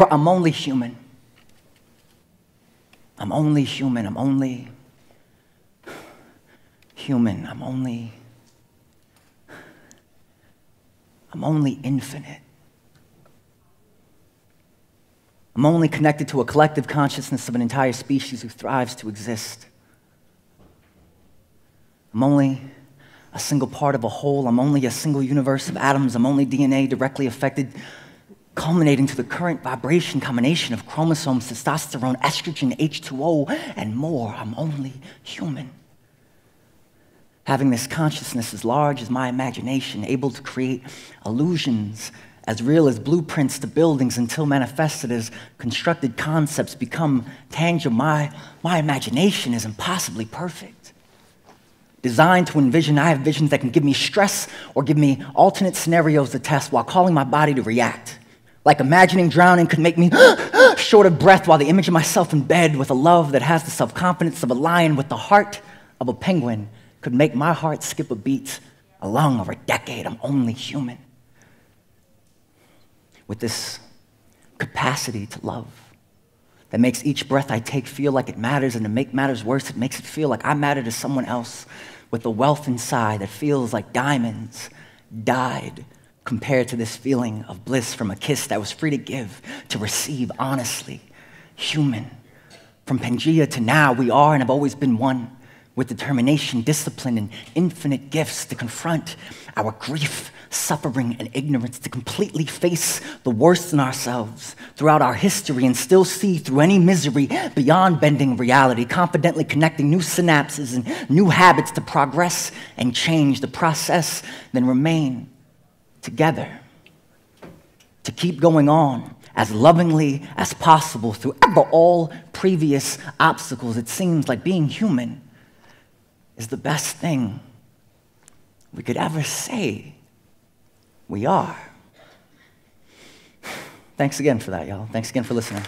but I'm only human. I'm only human. I'm only human. I'm only infinite. I'm only connected to a collective consciousness of an entire species who thrives to exist. I'm only a single part of a whole. I'm only a single universe of atoms. I'm only DNA directly affected, culminating to the current vibration combination of chromosomes, testosterone, estrogen, H2O, and more. I'm only human. Having this consciousness as large as my imagination, able to create illusions as real as blueprints to buildings until manifested as constructed concepts become tangible, my imagination is impossibly perfect. Designed to envision, I have visions that can give me stress or give me alternate scenarios to test while calling my body to react. Like imagining drowning could make me short of breath, while the image of myself in bed with a love that has the self-confidence of a lion with the heart of a penguin could make my heart skip a beat, a lung, or a decade. I'm only human. With this capacity to love that makes each breath I take feel like it matters, and to make matters worse, it makes it feel like I matter to someone else, with the wealth inside that feels like diamonds dyed compared to this feeling of bliss from a kiss that was free to give, to receive honestly, human. From Pangea to now, we are and have always been one, with determination, discipline, and infinite gifts to confront our grief, suffering, and ignorance, to completely face the worst in ourselves throughout our history and still see through any misery beyond bending reality, confidently connecting new synapses and new habits to progress and change, the process, then remain together, to keep going on as lovingly as possible through ever all previous obstacles. It seems like being human is the best thing we could ever say we are. Thanks again for that, y'all. Thanks again for listening.